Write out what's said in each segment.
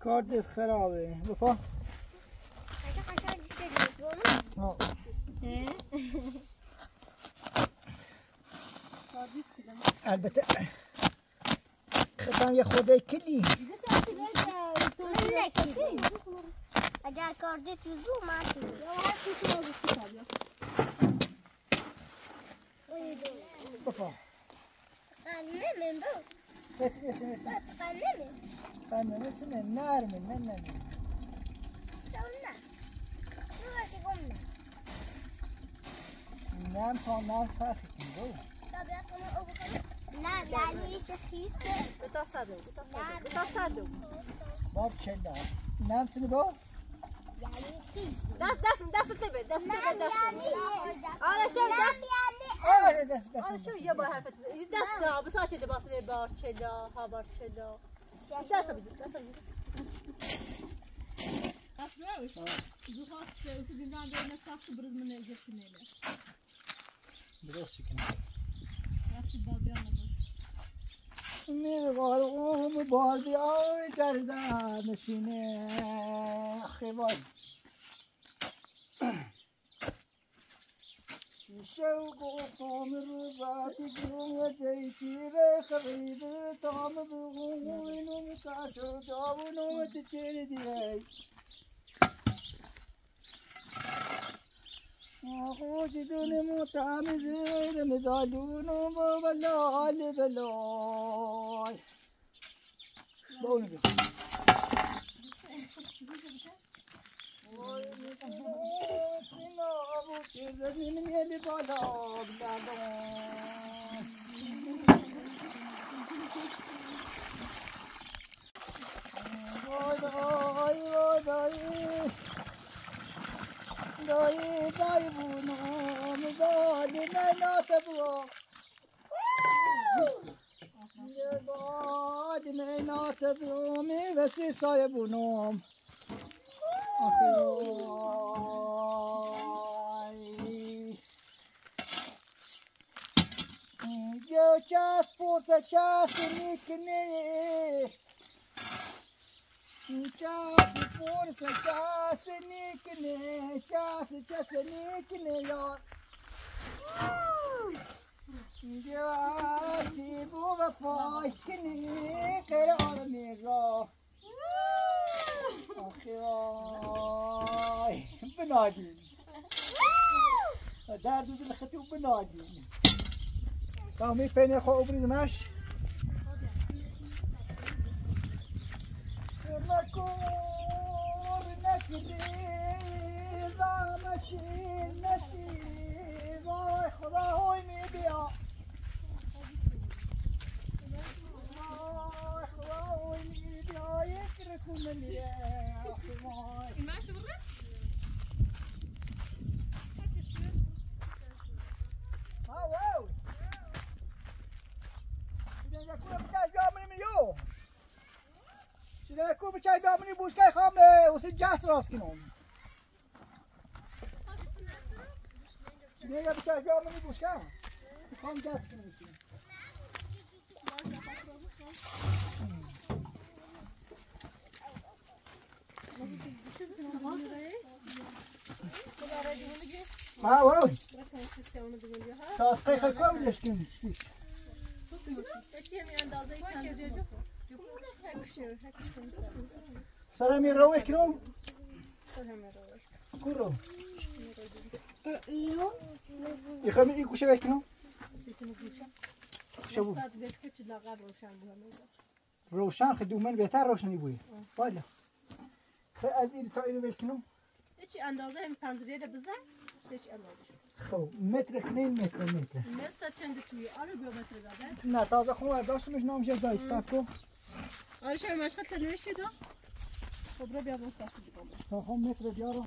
کارت خرابه بپا البته خطام یه خدای کلی اگر کارده تیزو من تیزو یا هر تیزو نزیستی کارده بپا قنمه بود بس بس بس قنمه چنه نرمه نرمه نعم طعمها فاتح كده. طب يا أخونا أبو كده. نعم يعني شخيصة. بتصادم بتصادم بتصادم. باب كده. نعم تنبو. يعني خيصة. داس داس داس تبي داس تبي داس. أنا شو داس. أنا داس داس. أنا شو يبغى هالفت داس ده بس أشيل بس لي باب كده ها باب كده. داس أبي داس أبي. أسمع وش. زوجات وسيدنا عندنا تاخذ برز من الجسمية. بروسكين. راسي بالبيع نبض. نيرغالوم بالبيع وجردان نشينه خبر. شوق وطامر باتجوه جيتي بخبيد طامر بغوين ومتعشر جابون وتشيردي. خوش دل متعمد زیر مدالون و بلال بلال باونی بیا سینا ابو چردنی منیلی بالا بلال وای وای وای دای دای بونام دای منات بوا دای منات بوا می وسی سای بونام یو چاس پوس چاس نیکنی چاس پوس چاس نیکنه چاس چاس نیکنه یار دیواری بو و فاش کنی کرده میزا آخیای بنادی دارد دل ختی و بنادی کامی پنی خو ابریز مش نکور نکری زامشین نشی وای خدا هی می بیا وای خدا هی می بیا یک عليكم المليح والله. الماء شرب؟ حتى شرب. واو. شنو ياكلوا بتاع جامني من اليوم؟ شنو ياكلوا بتاع جامني بوشكاي خامه وسجعت راسكم. شنو يا بتاع جامني بوشكاي؟ خام جاتكم انتم. ها واو تاسقي خلقه ولا شكون سلام يروح كروم كورو يخمي يكوش كروم صاد باش كتشدها غير روشان روشان خدومه البيتا روشني بويا ولا فازيد تاعي بالكنو ايش اندازه من بانزريه بزاف ايش اندازه خو متر 2 متر لسه تشند توي على متر زاد لا تازه خو داشت مش نوم جاي الساكو على شويه مش حتى لوشتي ده خبره بيا بوصل ده خو متر دياره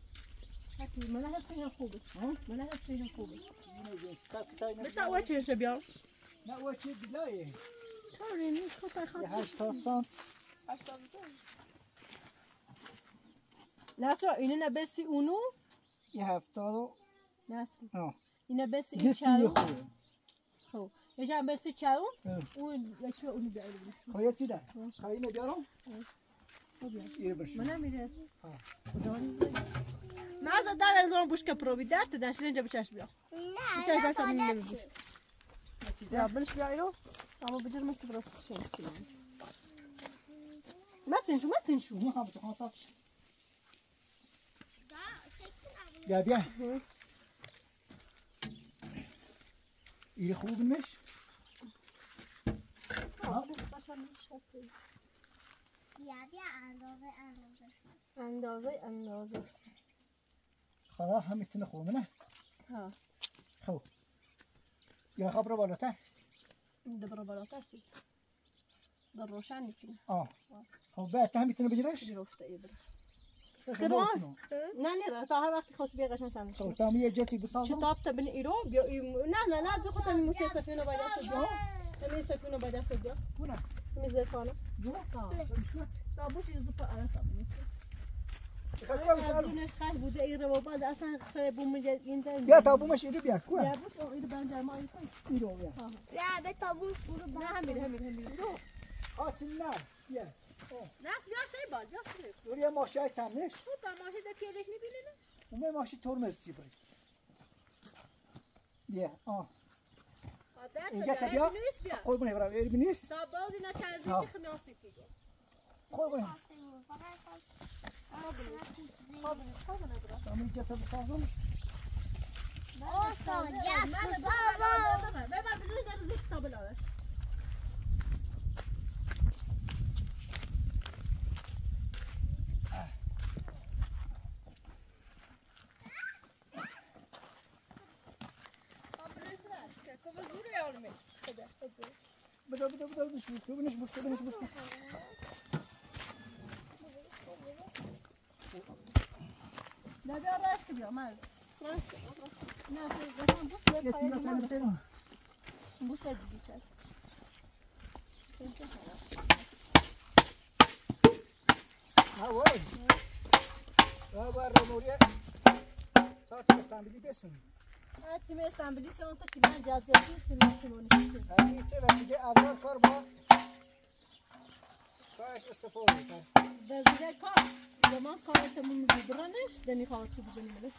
حكي ما لها سيها خوبه ما لها سيها خوبه الساك تاعي بتاع وجه شبيار لا واش دلايه توريني خطا خطا ناسو اننا بس اونو يهفترو ناسو انا بس تشاو هو يجا بس تشاو ولاچو اون بعلو خويا تيدا خاينه دارو منا ميرس ما زاد دار زون بوشكا بروبيدات داش لنجا بتاش بلا لا يا بنش بعينه عم بجر ما تبرص شيء ما تنشو ما خابت حصافش يا بيع يخوب المش يا بيع اندازة خلاص هم يتنخو منه ها خو يا خبر بلاطه دبر بلاطه سيت دروشان كي هو باه هميت انا بجراش جروفته يدرا كروان ناني طهرت خوش بيا عشان تعمل طاميه جاتي بصاله طابته بن ايرو نانا نازو خطه من متسفينه بعدا سجو تمي سفينه بعدا سجو هنا تمي زفانه جوقا طابوش يزبط على طابوش خلونا نشخص بده يربوا بعض أصلاً خسربوا من جد يا طابو مش يربي يا كوا يا بتو يربان ده ما يكون يروح يا بتابوش يربان هم يروح أتنا يا ناس بياشي بعد بياشي وريا ماشي أيتام ليش طبعا ماشي ده كيلش نبيلنا وما ماشي تورمز سيبر يا إنجاز تبيع قربني برا إربنيس طابو دينا تعزيتي خمياسي تيجي قربني بدو لا لا اشك بيا ماز زمان خالته من زبرانش دني خالته بزني منش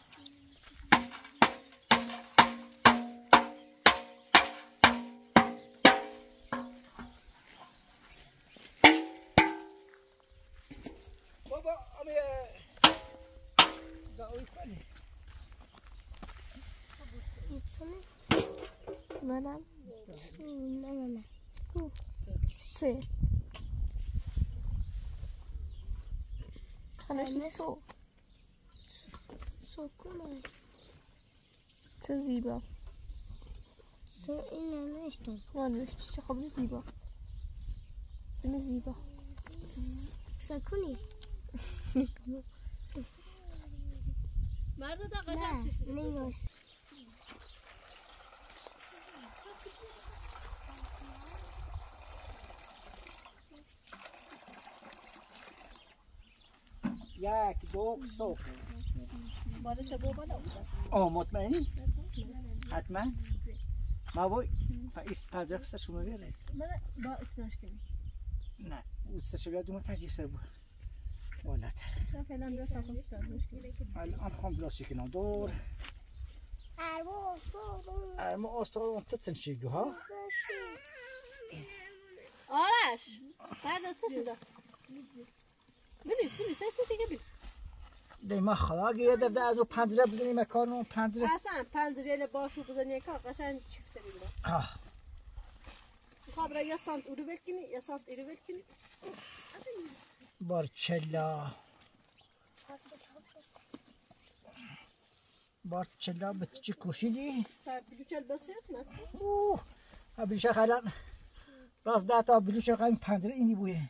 بابا أنا زاوي كوني يتصنع مدام مدام سير أنا شو سكونة تزيبا سئنا نشتم وانشتم شخبز زيبا نزيبا سكوني مرضى تقشعر نيجوش ياك دوك سوق مرضى تبغى بلا أو مطمئنين حتما ما بوي فايش تاجخسر شو ما بيرد ما با إتناش كني نعم وستشبع دوما تاجيسر بوا ولا ترى فعلا بيرتاح خسر مشكلة الآن خم بلاش كنا دور أرمو أسترون تتسن شيء جها ألاش هذا تتسن ده بليس هسه تيجي دايما خلاقي يا دفده ازو پنجره بزنی مکانو پنجره حسن پنجره لباشو بزنی کار قشنگ چفته بیده آه خب را یه سانت اولو بکنی یه سانت ایرو بکنی بارچلا به چی کشیدی؟ بلوچل بس شد نصف اوه بلوچه خیلن راست ده تا بلوچه خیلن پنجره اینی بویه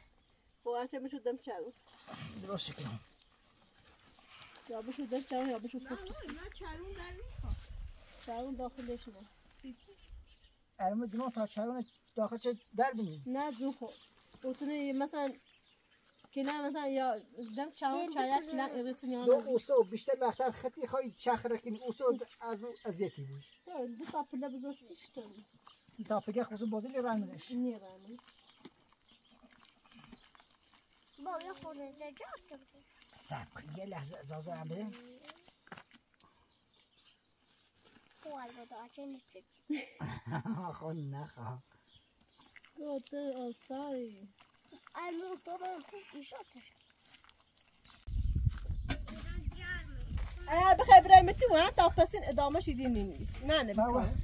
با انچه میشود دم چلو درست شکنم یا بشو در چرون یا بشو پشت نه چرون در نیخواه چرون داخلش نه ارمو دنو تا چرون داخل چه در بینید؟ نه جو خود اوتونه مثلا که نه مثلا یا دم چرون چرون که نه ارسون یا نه دو اوسو بیشتر وقتا خطی خواهی چخ رکیم اوسو از یکی بود دو تا پله بزن سیش داریم تا پگه خوزو بازی لیرمونش نیرمون با یا خونه لجاز کنید سابق یه لحظه اجازه هم بده خوال بوده آچه نیچه خون نخواه گوته آستایی ارمو بابا ایشاتش بخیر برای تو ها تا پسین ادامه شیدی نینویس معنی بکنم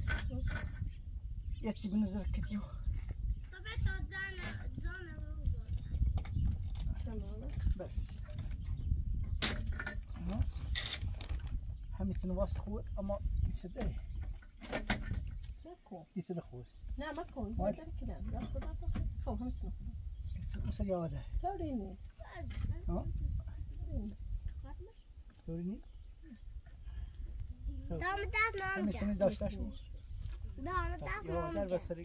یه چی بنظر کتیو طبعه تا زانه رو بود بس هميت نواس خوي اما يصدق ايه ماكو يصدق خوي نعم ماكو ما ادري كلام لا خطا خو هميت نخو وصل يا ولد توريني ها توريني دام داس نام كان دام داس نام دار بسري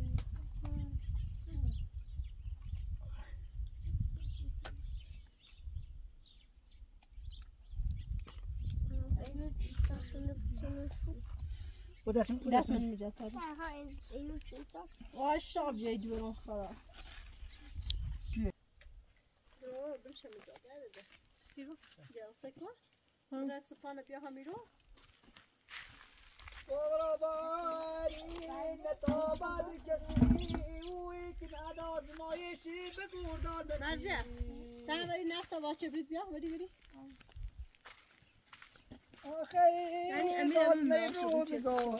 وداس من مجاتب. هاي إنه شنطة. وهاي الشعب يدورون خلاص. كيف؟ دروه بمشي مجاتب هذا. سيرو. يا سكوا. ولا سبحان بيا هميرو. ورباعي نتابع الجسمي ويكن أنا زمايشي بقردان بس. مرزا. تعالي نفتح واتش بيت بيا ودي. أخي يعني أمير المؤمنين بابا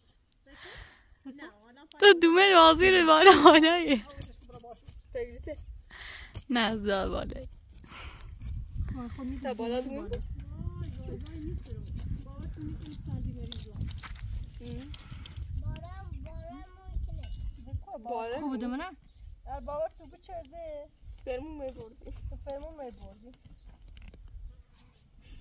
تو دومه وزیر بالا بالایی. نه زار بالایی. تا بالا دوم. بالا خوب دمنه. باور تو بچرده. فرمون میبردی. فرمون میبردی.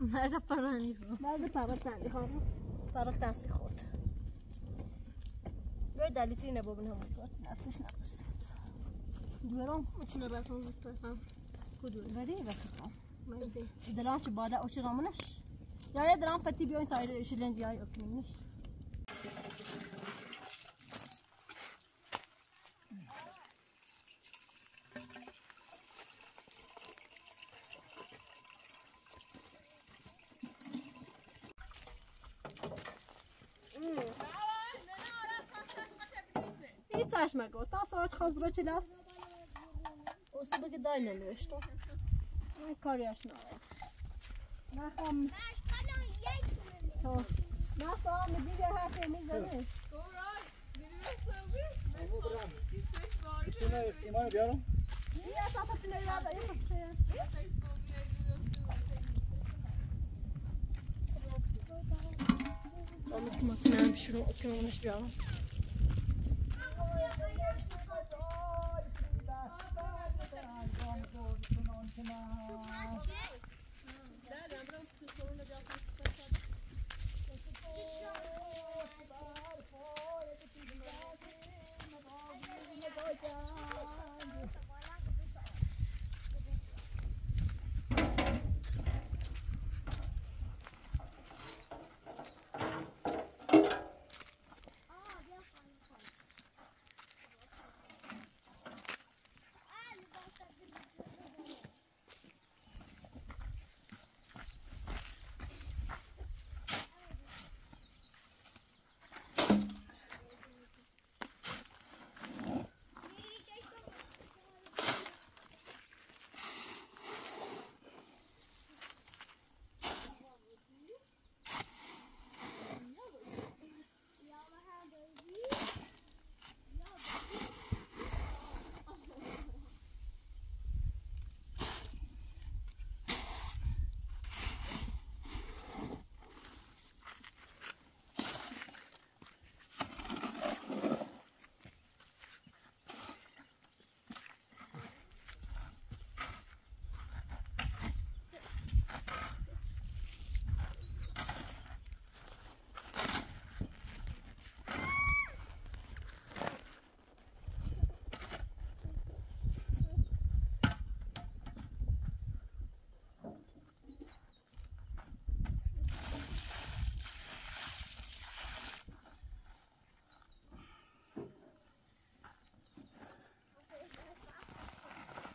مرد پرانی خو. مرد پرانی خو. پرانی تاسی خود. دلیلی نبودن همون صورت نفرش نبود. دوام می‌شنم براتون می‌تونم کدوم؟ بری وقتا. دلم چه بادا آشی رامونش. یا دلم پتی بیاین تایر شلنجیای اکنونش. تاش مگو تاس آج خاص برای چلاس اصلا که داینه نوشته من کاریش ندارم نخوام نخوام دیگه هر میزنه تو سیمان بیارم یه ساعت دیگه یاد این متنام شروع کنمش بیارم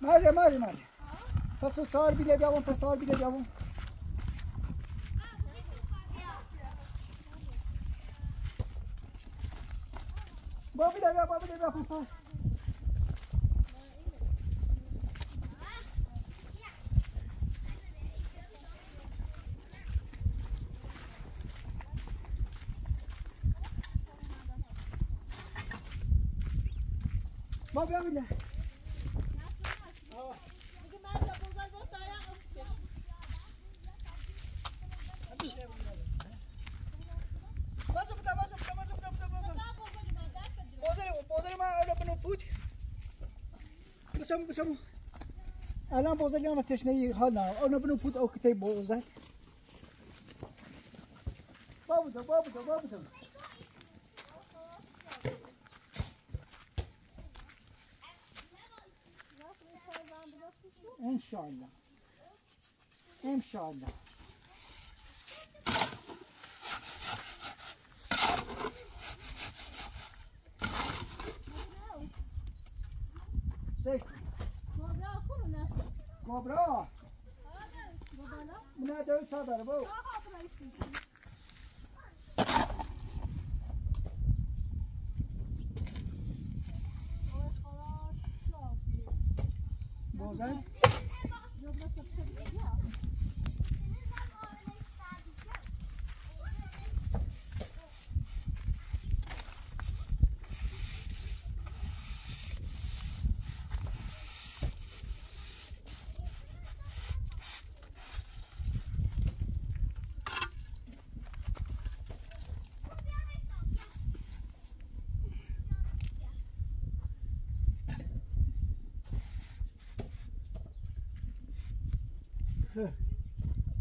ماجه ماجه ماجه پس سار بیله بیاون پس سار بیله بیاون با بیله بیا با بیله بیا پس سار با بیا بیله بسمو الان بوزل يوم التشني هلا انا بنفوت او كتيب بوزل بابا بابا بابا ان شاء الله ان شاء الله كوبرا من دوت صدر بو بوزن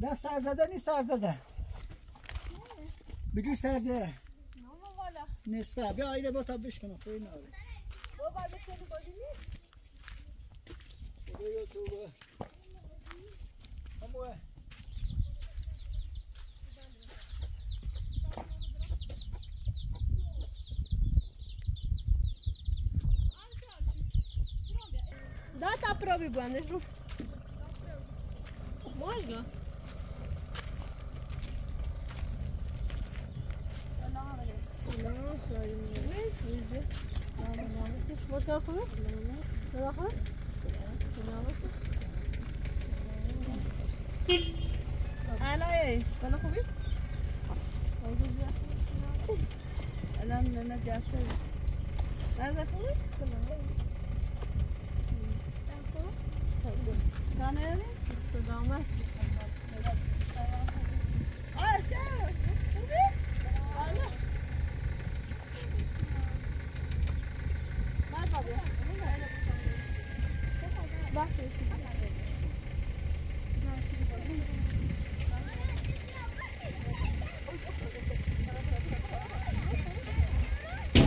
لا سرزده نی سرزده بگی سرزده نه والا نسبه بیا اینه با تا بشکنه خوی ناره بابا بکنه بادی نی بابا یا توبه هموه دا تا پروبی بانده رو Можно? سلامت آرشه خوبی؟ بالا بر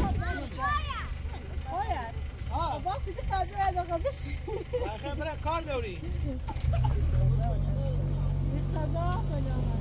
بابا بخشی آیا آبا سیده کارده علاقه بشی آخه برای کار دوری Казах, Аляна.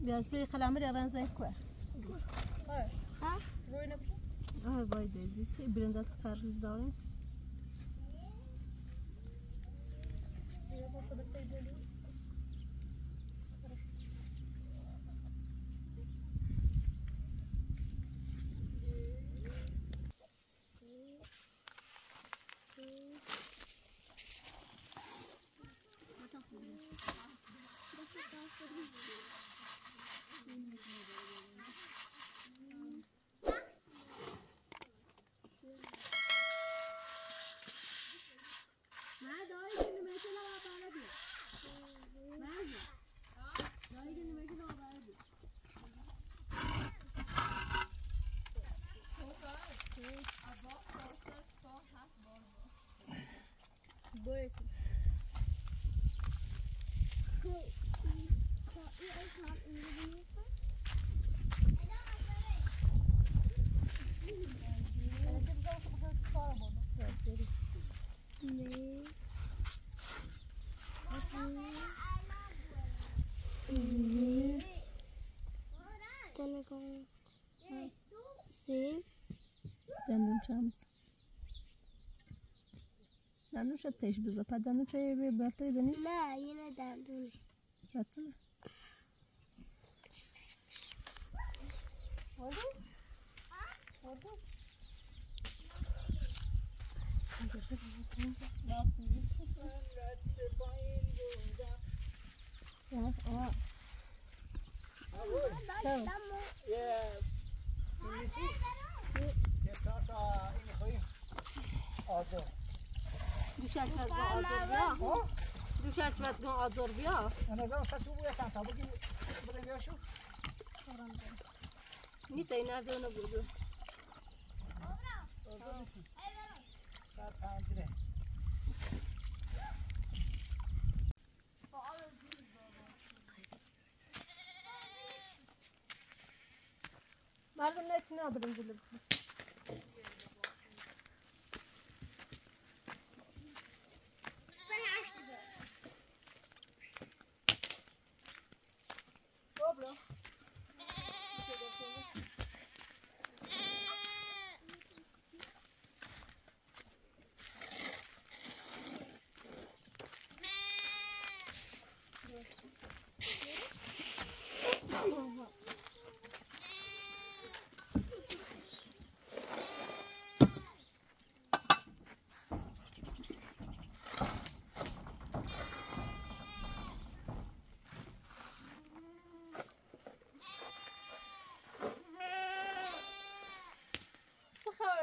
يا سي خلامري ران زي كوه ها وينك اه باي ديزي تي برندات خارج داوي برسي. دانوش تیش بذار پا دانوشه یه برطری زنی؟ نه یه نه دانوش راتو نه خودو؟ خودو؟ سنگر بزنی کنزه ناپنی من رچه باین بودا یه آه آبور دامو یه نیسی؟ یه چاکا اینی خویی آزو دوشش وقت آذربایجان، دوشش وقت آذربایجان. من از آن سطوح بودم تا بگی برای بیاشو. نیت این از آن بوده. سر پنجره. مردم نیت نه برای جلب.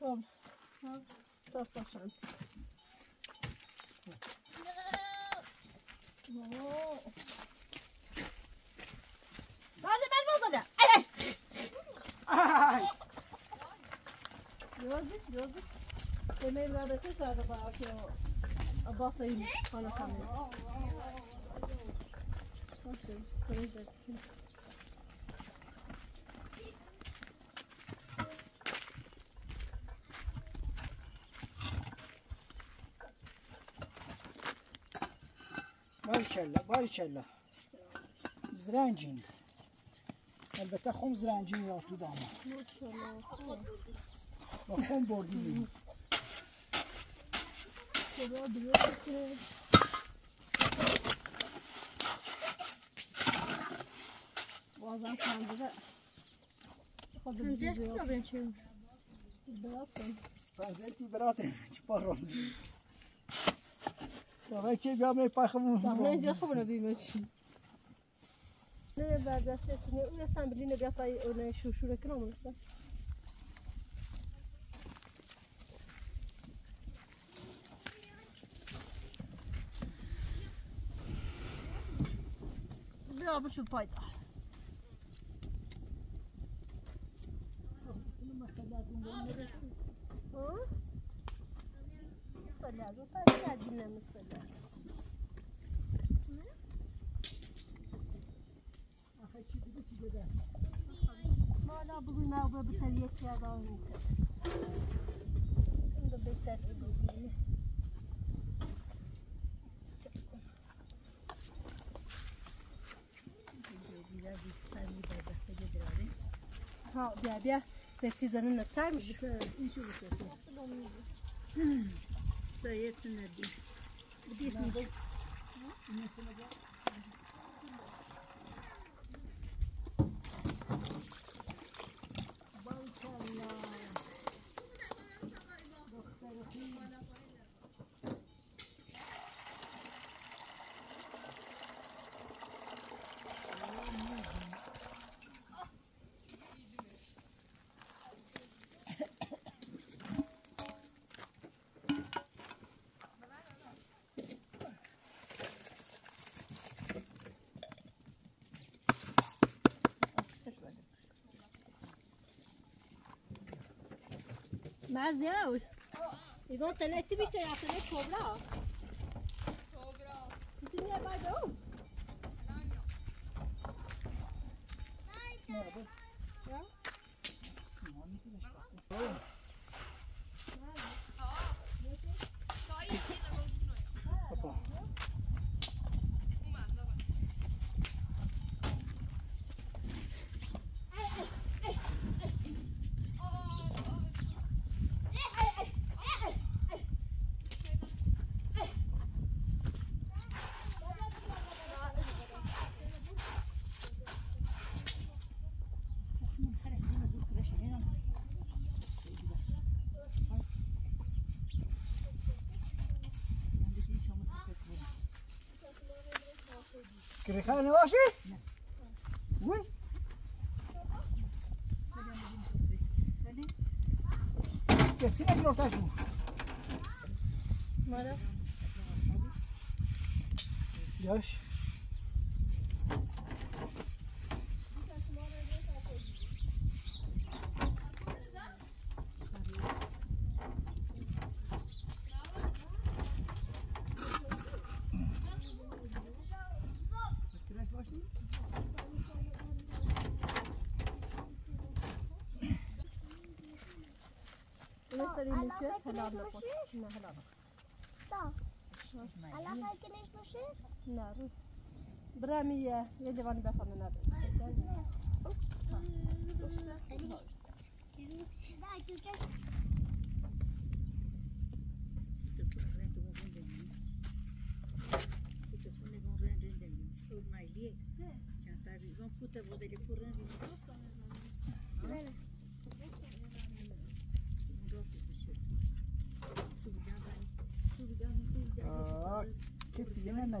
طب طب طبعاً هذا ما الموضوع أيه جوزي جوزي تميل هذا كيس هذا بعشان أبصي أنا كمان ماشي كويس بارشالله بارشالله زرانجين البته خم زرانجين را تو دامه و خم بردیم بازم کندره پنزه که نبرین چه میشه براتم پنزه که براتم چپار را وای چه بیامه پایخمون. من چه خبر ندیم چی. نه بعد از سه سال اون استان بلی نگفتای اون شوشوره کنم. بیا بچو پایت. Olha, vou fazer a dinâmica agora. Mana bugün abla bir tane yetki adam yok. Bunu da bekletelim. Güzel bir sayı da getirelim. Ha, ya ya. Setizanın ne saymış? İşi bitti. Nasıl olmuyor? سويت سندي بديت نبي Meget sjov. I går til etter vi skal gjøre det kobla. Kobla. Så det er bare god. Nej. Ja. كريخة أنا واشي؟ نعم وين؟ كتسيني أجل أرتاشمو ماذا؟ ياش هلا بنقول هلا بنقول تا هلا ممكن ايش نشير نعم برامية يجب ان بفهم نعم كيف يمين ما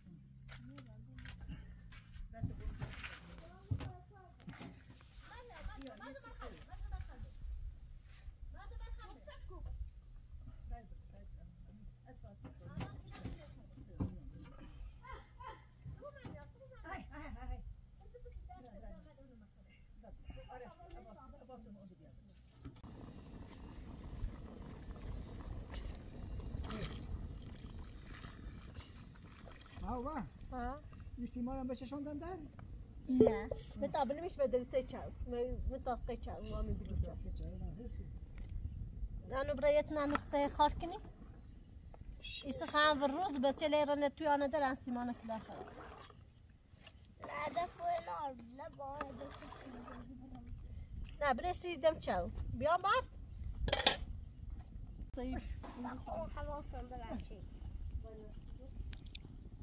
هوا؟ ها؟ یستی ما را به ششان دم داری؟ نه. متقابل میشه بدرسه چاو. متاسکه چاو. ما میبینیم چاو. آنو برای تن نقطه خارکنی. ایسه خان و روز به تلرن توی آن در انسی ما نکلا خراب. لعدف و نار لباید. نه برسی دم چاو. بیام بعد. طیب. اون حالا صندل عشی.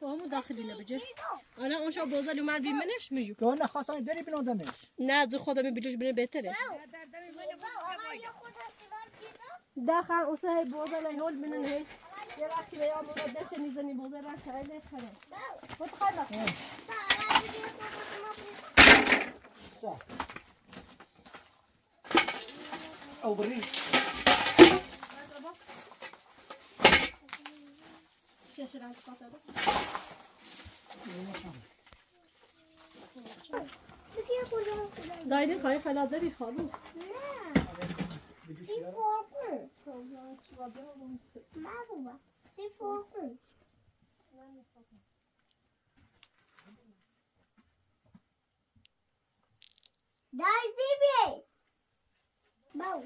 فهمو داخلی نبجه. آنها آنها بازالی مال بی منش میجو. که آنها خاصانی دری بی ندمش. نه از خودم بیلوش بی بهتره. داخل اوسه بازالی هول بی نه. یه وقتی به آموزش دست نیزنی بازالی خیلی خیلی. خود خاله. او بری. شو شو رانت قطعة؟ لكن أقول لهم دايرين خايف على ذري خالو. لا. سي فوركون. ما هو؟ سي فوركون. دايز دبي. باو.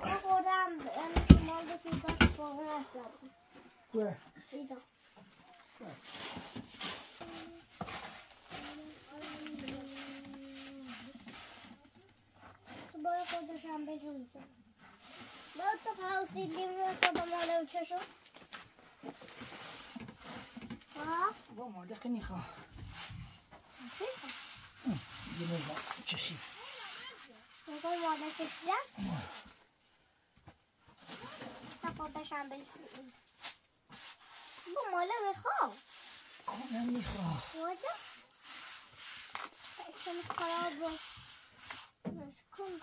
أقولهم أنا سمعت كذا فورنا. وين؟ إيدا. سباق خودش هم بچون. باعث خاوسی دیمه کدام ماله وششو؟ آه؟ با ماله کنی خا. دیمه با چشی. وانا طفلة ما بقدرش اعمل سقي. بابا لا بيخاف. انا مش خايف. وده عشان القرابة مسكون.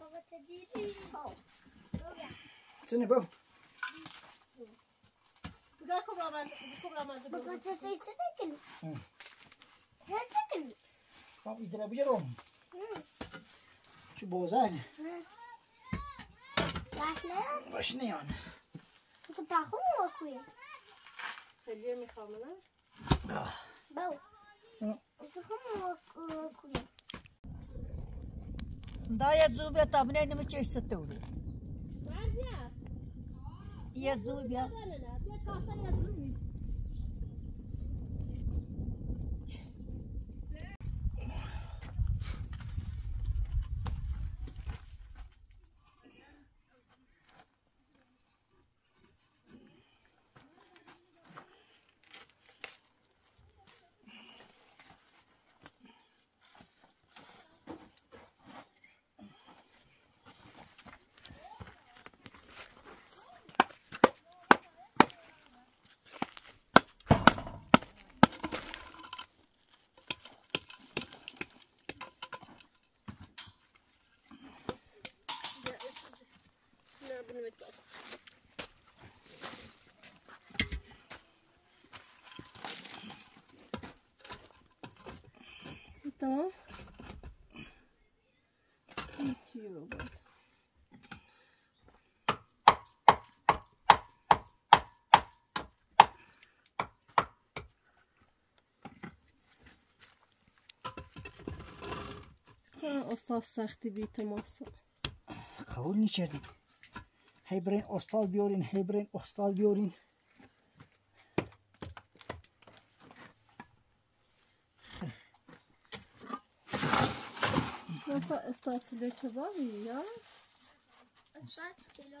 بابا تديري. استني بابا. بقى كبرى ما بابا تتاكل. هتاكل. بابا يضرب جرم. شو بوزان؟ واشنا يعني؟ كنت أخوه أخويا. خليه مخامنا. باو. أخوه أخويا. دا يزوبيا تابني نمشي ستولي. ماذا؟ يزوبيا. تمام نشيله بقى. ها أسطال ساختي بيت مصر قول نشيله هيبرين أسطال بيورين هيبرين أسطال بيورين استاذ اللي كبابي يا استاذ كيلو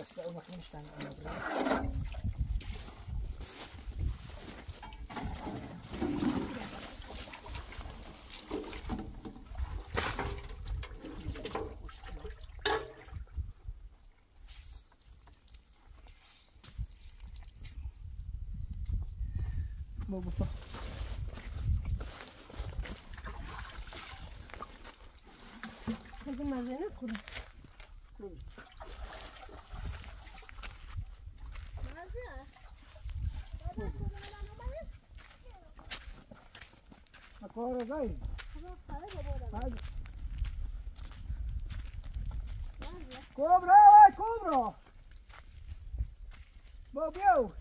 بس لو ما كانش تعمل موجود. هذه ماجنة كلها ماذا؟ أكوارا زين. كوبرا وين كوبرا؟ بابيو.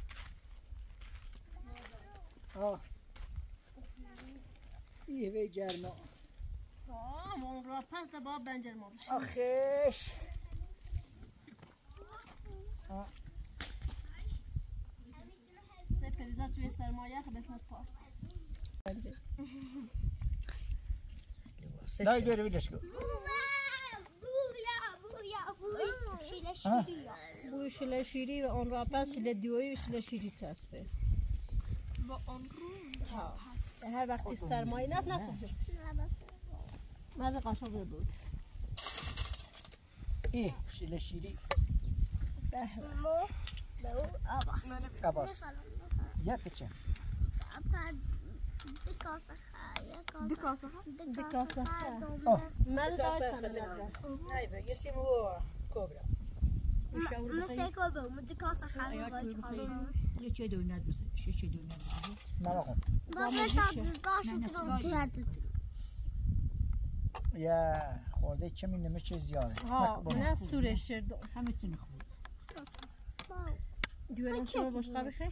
یه وی جرما مام را پس ده باب بنجر ما بشه آخش سه پریزا توی سرمایه خدمت پارت دایی دوره بیدش کن بوی شله شیری و آن را پس شله دیوی و شله شیری تسبه هر وقتی سرمایه نست نست جرم مزه قاشق بود ای شیله شیری عباس یک چه؟ دکاسه خواه دکاسه خواه دکاسه خواه مل دایت سمده نایبه یسیم و کبرا مسیح کبرا دکاسه خواه چه دونت بسه چه دونت بسه مراقب یا خورده چه مینمه چه زیاره نه سورش شرده همه چی میخورد دیوارم چه رو باشقا بخیر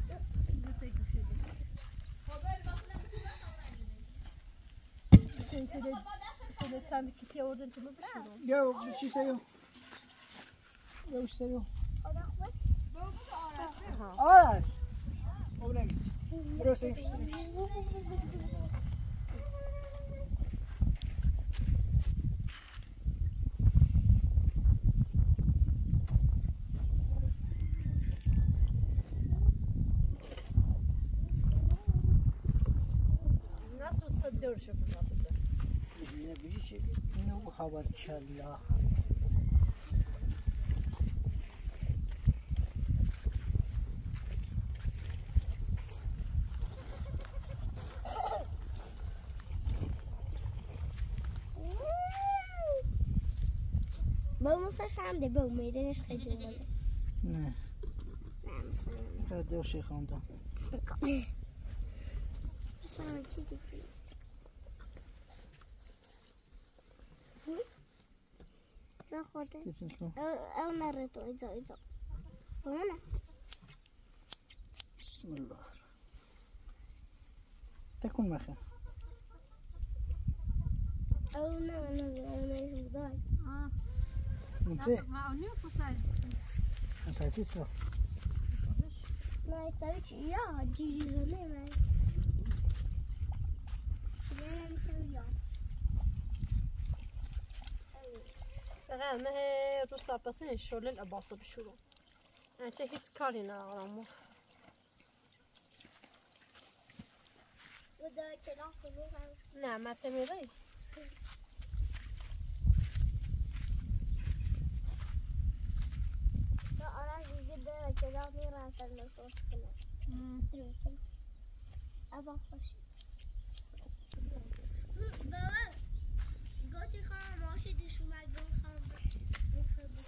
اونا گیت برسه این نصر صدور شد بابا اینا بیچه اینو هوا چلا مصرش عمده بو ميدانش خيدو نه نه دو شي خوندا سلام تيتي لا خوده او مرتو اجا هنا بسم الله تكون مخا او انا يوضاي ممتاز معوني وفصلت مصايتي صح لا يتعيش اياها تجيجي زميمة سلامة متويا فغام هي بوسطة بسين الشغل الأباصة بالشغل انت هيت كارينا غرامو ودا كلام كلهم نعم ما تميري كذا ميرا سلمى صوت كله. تروح كله. أبغى خش. بابا. قلتي خام ماشي تشوف معي قلت خام بس.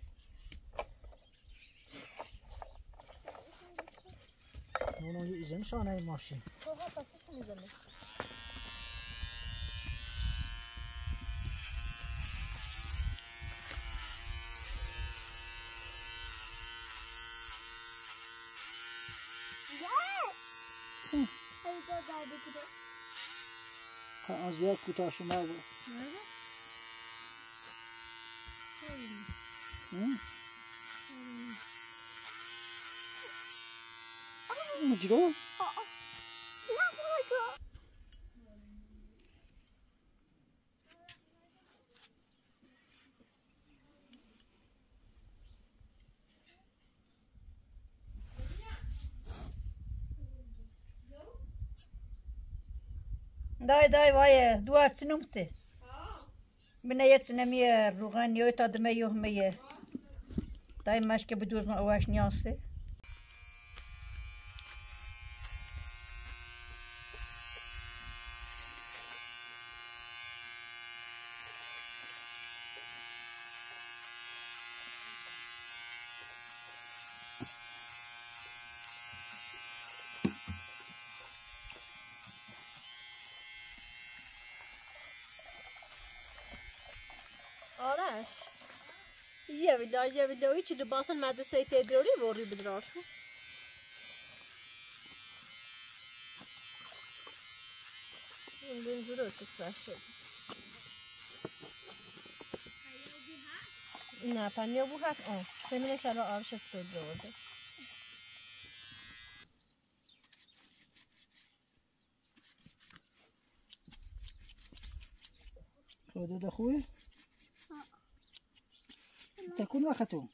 نونو یه ایزن شانه ماشین. تو ها پسش میزنی. از یک کوتاه شما بود. مجرور؟ داي داي وايه دوار سنومتي بنيت سنميه روغان يوتا دميه ميه داي ماشكه بدوز ما واش نياسي آره. یه ویلا ویچی دو باسن مدرسه تدریجی وری بدرار شو. این بنزوره کتش شد. نه پنیا بوده آن. فهمیدم شلو آرش استودیوه. خدا دخوی. تكون وقتهم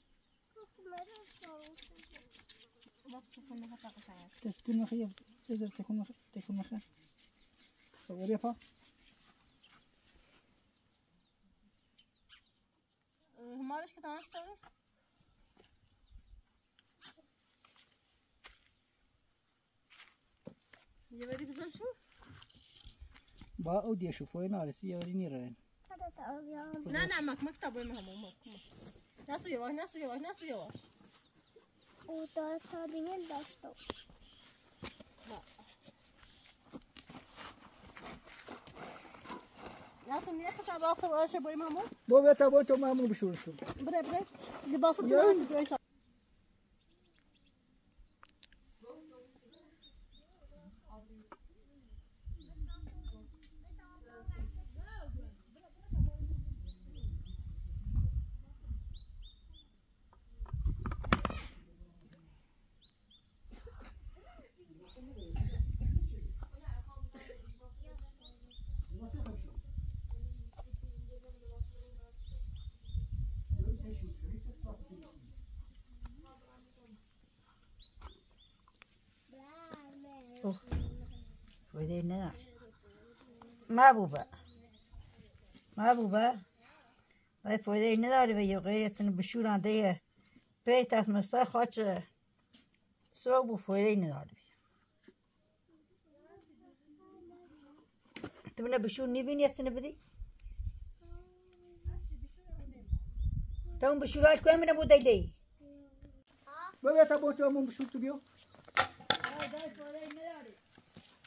تكون مخيب تقدر تكون مخيب صوريها ما ليش كنت عايزة يوري بزن شو باودي أشوفه هنا رسي يوري نيران لا لا ماك مكتب المهم ماك ناسو يواش وده تابين داشتو ناسو نيخش على باص ولا شيء بريم همو بوي تابو تو مامو بشورسو بري دي باص تناسو بري ودينا ما بوبا هاي فودينا داري ويا غيرتن بشوران ديه بيتاس مستا خاطر صوب فودينا داري تبنا بشور نبين يتن بدي تاون بشورات كم من ابو ديدي بابا تبو توم بشور تبيو هاي فودينا داري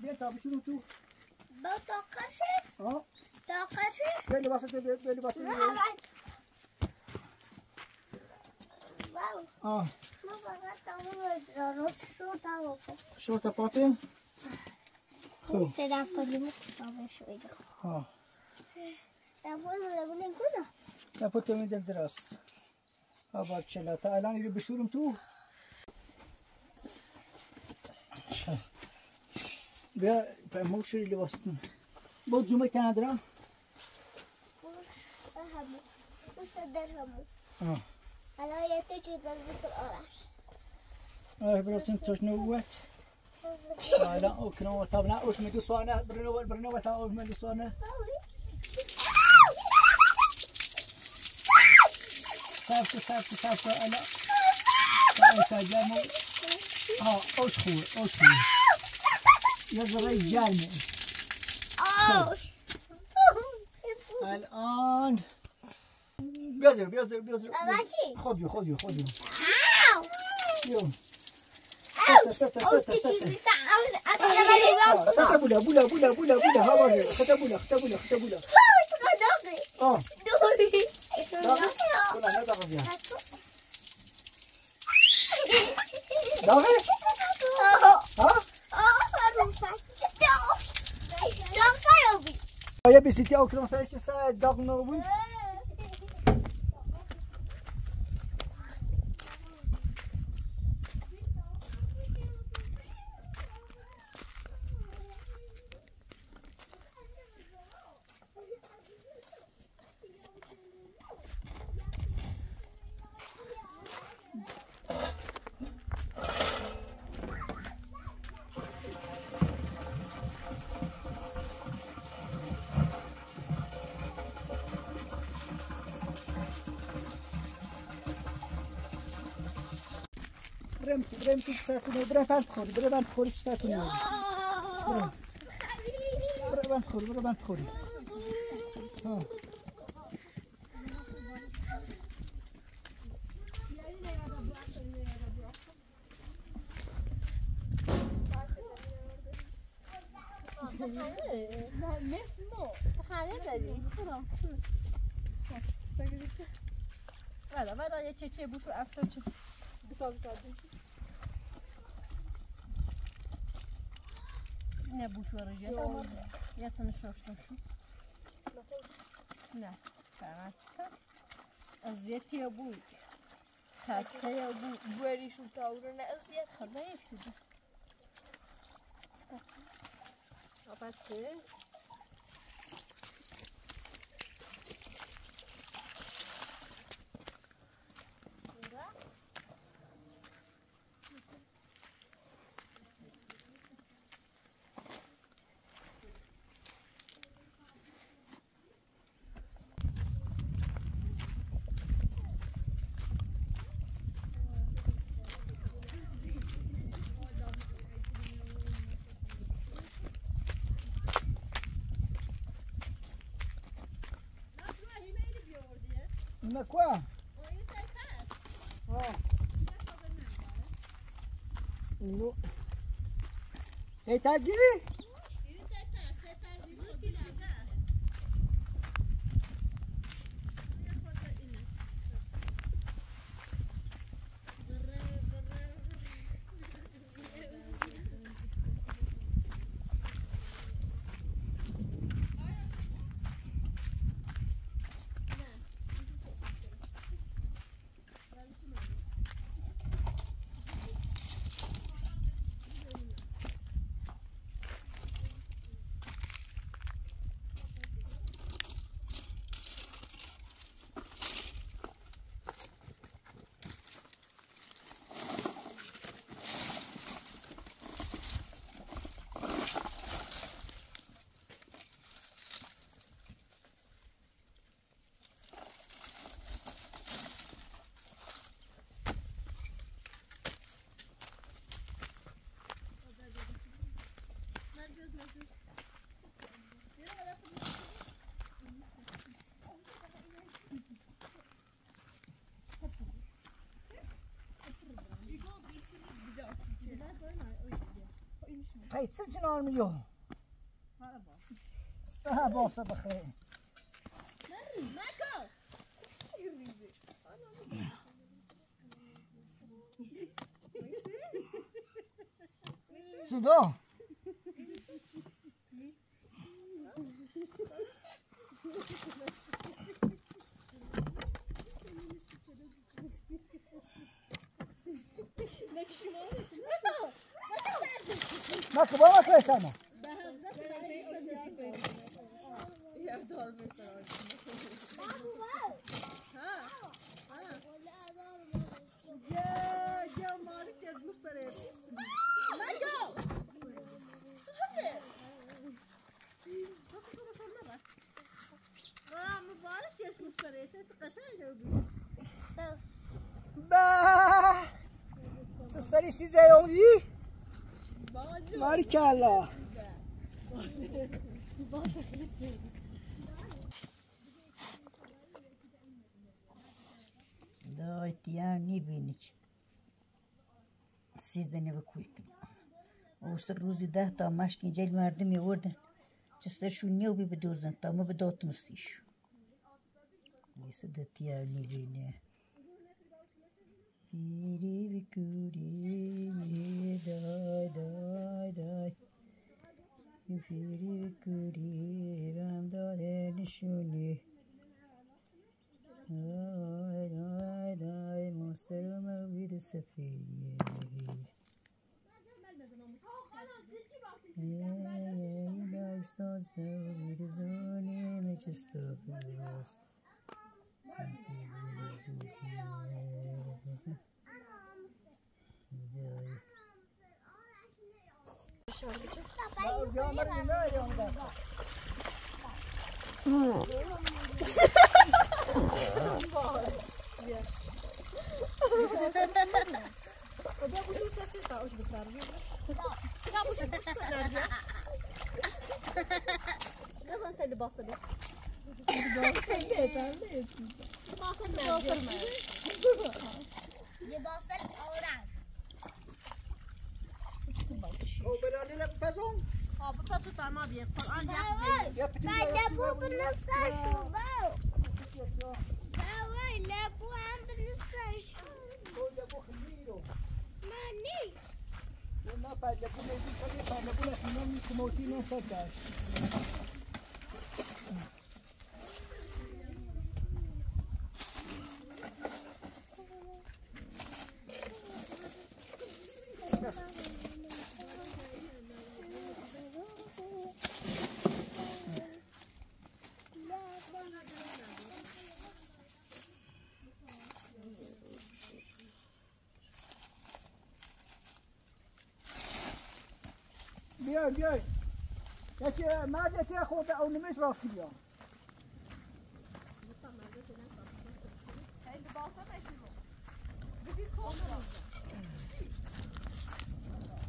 بيتا بشنو تو؟ بتوقفي؟ توقفي؟ بيلي بسيط اه ما بغيت شورتا باتي؟ سلام كلمة بابا شوي اه لابون كنا؟ لابون من الدرس ابا تشيلاتا الان اللي بشورم تو بموشر لباستون بود جمعه كان درهم بس درهمو انا يتجي دربس القرش اه براسن تشنوت لا اوكنو طبنا وش مدسونه برنو برنو تاو مدسونه سافت انا ساجمو اوش يا رجال الان بيزر خذ يوم ستة بولا بولا ها يا بيسيتي او كلام سايش ساعد داغ نوبل برمتي ساكنه برم تخور ساكنه برم تخور ها نه بوش ورجه تمام يا تنشوشتم شو نه فقط ازيت يا ابوي خسته يا ابوي بوري شو تاورن ازيت خليت سيدي اباتي ما كوا؟ نو. إيه تاجي؟ قيت سجنوا المليون باصة بخير ماكو سدو ما كبرت ليش أنا؟ Я не винич. Siz de ne vakuytum. Oğuzlar ruzi daha tam aşkın cel verdim ya oradan. Çesler şu ne obi bedozdan tamı bedotmuş iş. Neyse de diğer ne beni. Biri bir kuri day day day. Biri bir kuri ram da den şuni. Ay ay ay musterma bir sefiye. Ay dostlar bir zone mecistop. جاي جاي ما جت ياخذ او نمش راسي اليوم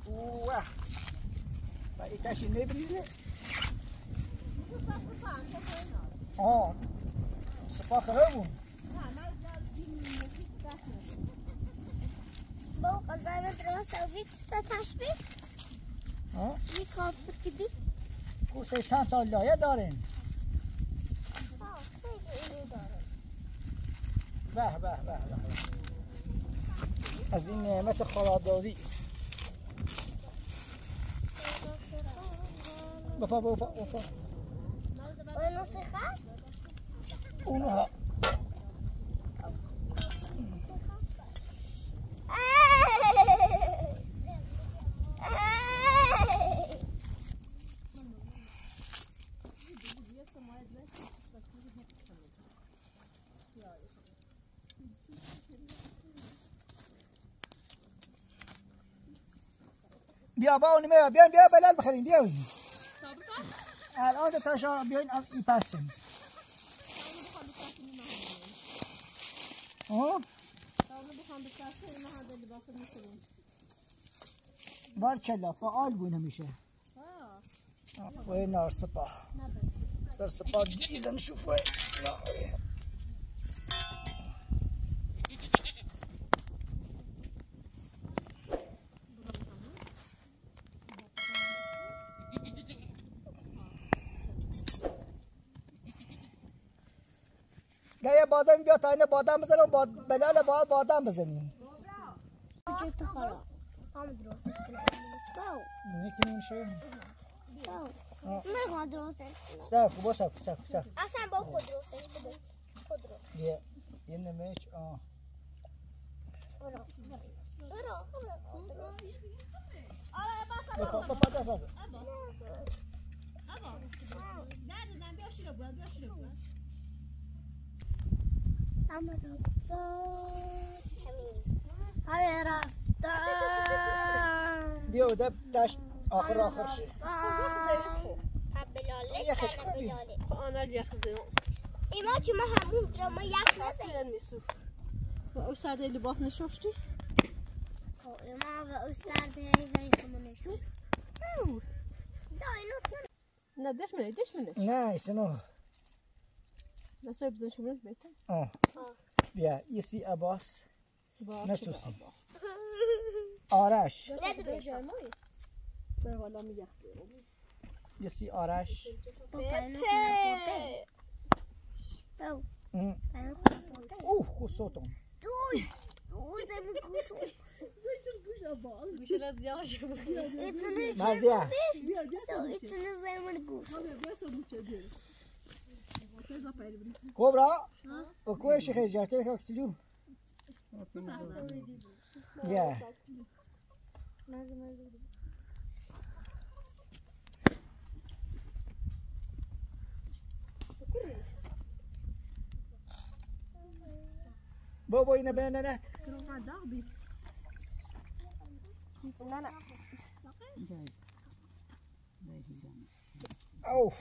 اوه بايتاشي نبريزه اه صفاخ هبو بوقا زعما دراسه وفيت 16 بيت ها؟ میخوام بگم کوسه چند تا لایه دارین؟ آه خیلی داره. به به به به. از این نعمت خدادادی. بابا بابا بابا. اونو سخت؟ اونو ها. بيا باوني ما بيان بيا بلال بخيرين بيا وين الان تتشا بين يباسن اه بارشلا فعال بونا مشى وين نار صباح صار صباح جيزه نشوف وين جاي بادام جات أنا بادام بزنم بناله بعد بادام بزنم. جت خلاص. هم دراسة. تاو. ممكن شيء. تاو. ما هو دراسة. ساف وبساف ساف ساف. أصلاً بأخذ دراسة إيش بدي؟ خذ دراسة. يا ينا ماش آه. ورا ورا ورا. أنا بس. بابا تسافر. أبا. أبا. نادي نبي أشرب وأبي أشرب. عمر رفتان حميد رفتان بيو ده بتاش آخر شيء يا خشكبي فأنا جا خزيو إما شو ما همون درام ياش نسي نسو وأستاذ اللي باسن شوفتي إما وأستاذ اللي كمان شوف ده إنه ندش منه نايس إنه نسوي بزن شو منه بيته بيا يسي أباس نسوسي آرش يسي آرش اوه خو صوتهم دوش ده من كوشو زيشن كوش أباس مش لازيار شبخيا مازيا اتسنو زي من كوشو كوبرا وكويش خير جاتلك اكسلو يا مازي بابا هنا بنانات كروما دغبي بنانا اوف